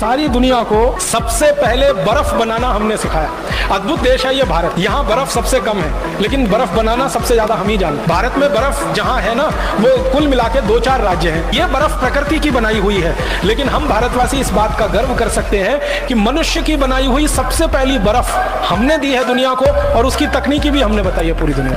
सारी दुनिया को सबसे पहले बर्फ बनाना हमने सिखाया। अद्भुत देश है ये भारत, यहाँ बर्फ सबसे कम है लेकिन बर्फ बनाना सबसे ज्यादा हम ही जानते। भारत में बर्फ जहाँ है ना वो कुल मिला के 2-4 राज्य हैं। ये बर्फ प्रकृति की बनाई हुई है लेकिन हम भारतवासी इस बात का गर्व कर सकते हैं कि मनुष्य की बनाई हुई सबसे पहली बर्फ हमने दी है दुनिया को, और उसकी तकनीकी भी हमने बताई है पूरी दुनिया।